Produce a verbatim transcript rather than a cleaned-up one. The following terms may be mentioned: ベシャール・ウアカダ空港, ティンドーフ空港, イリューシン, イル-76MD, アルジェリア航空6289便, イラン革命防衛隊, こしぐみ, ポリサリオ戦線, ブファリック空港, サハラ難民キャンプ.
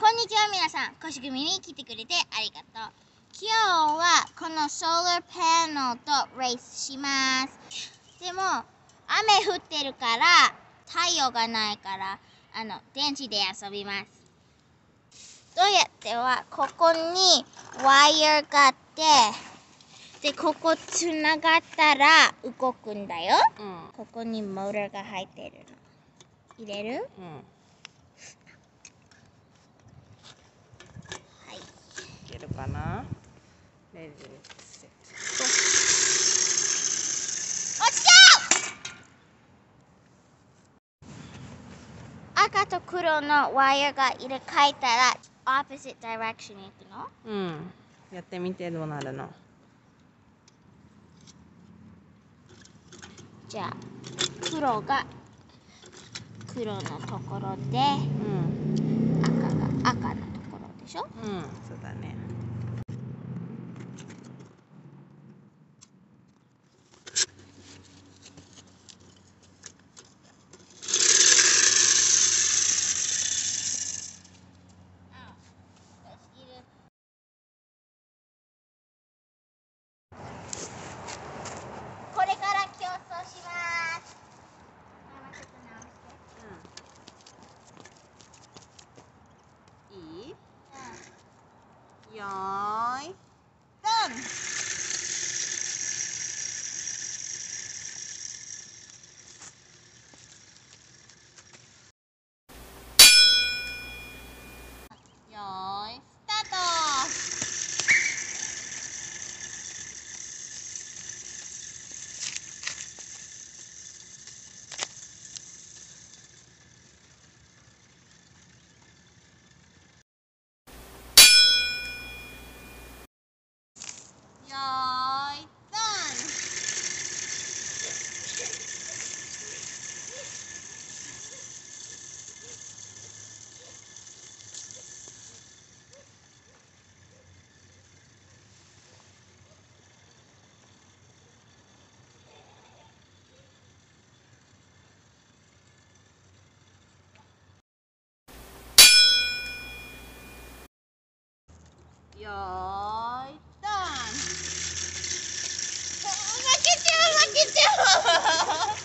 こんにちは皆さん、星組に来てくれてありがとう。今日はこのソーラーパネルとレースします。でも雨降ってるから太陽がないから、あの電池で遊びます。どうやってはここにワイヤーがあって、でここつながったら動くんだよ、うん、ここにモーターが入ってるの入れる、うん、いけるかな？レディーセット。落ちた！赤と黒のワイヤーが入れ替えたら、opposite direction に行くの？うん。やってみてどうなるの？じゃあ、黒が黒のところで、うん、赤が赤のところでしょ？うん、そうだね。よーい、ドン！よーい、スタート！よーい、ドン！負けちゃう負けちゃう